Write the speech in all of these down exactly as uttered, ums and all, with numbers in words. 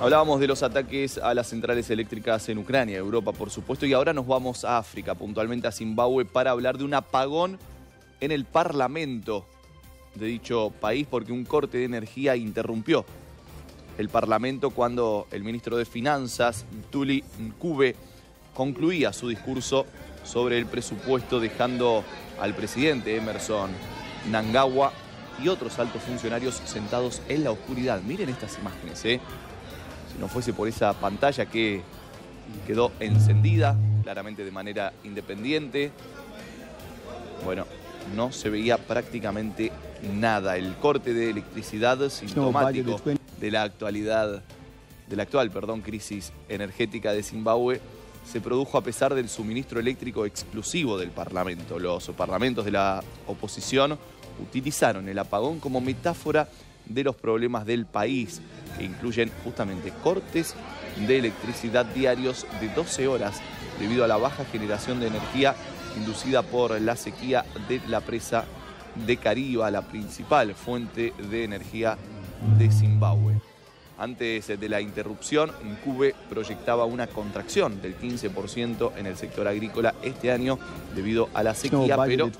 Hablábamos de los ataques a las centrales eléctricas en Ucrania, Europa, por supuesto, y ahora nos vamos a África, puntualmente a Zimbabue, para hablar de un apagón en el Parlamento de dicho país, porque un corte de energía interrumpió el Parlamento cuando el ministro de Finanzas, Mthuli Ncube, concluía su discurso sobre el presupuesto, dejando al presidente Emmerson Mnangagwa y otros altos funcionarios sentados en la oscuridad. Miren estas imágenes, ¿eh? Si no fuese por esa pantalla que quedó encendida, claramente de manera independiente, bueno, no se veía prácticamente nada. El corte de electricidad sintomático de la actualidad, de la actual, perdón, crisis energética de Zimbabue se produjo a pesar del suministro eléctrico exclusivo del Parlamento. Los parlamentos de la oposición utilizaron el apagón como metáfora de los problemas del país, que incluyen justamente cortes de electricidad diarios de doce horas debido a la baja generación de energía inducida por la sequía de la presa de Kariba, la principal fuente de energía de Zimbabue. Antes de la interrupción, Ncube proyectaba una contracción del quince por ciento en el sector agrícola este año debido a la sequía, pero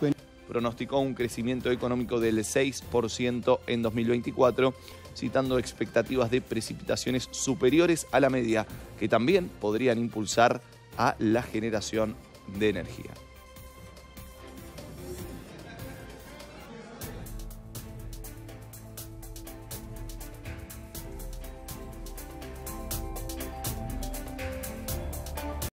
pronosticó un crecimiento económico del seis por ciento en dos mil veinticuatro, citando expectativas de precipitaciones superiores a la media, que también podrían impulsar a la generación de energía.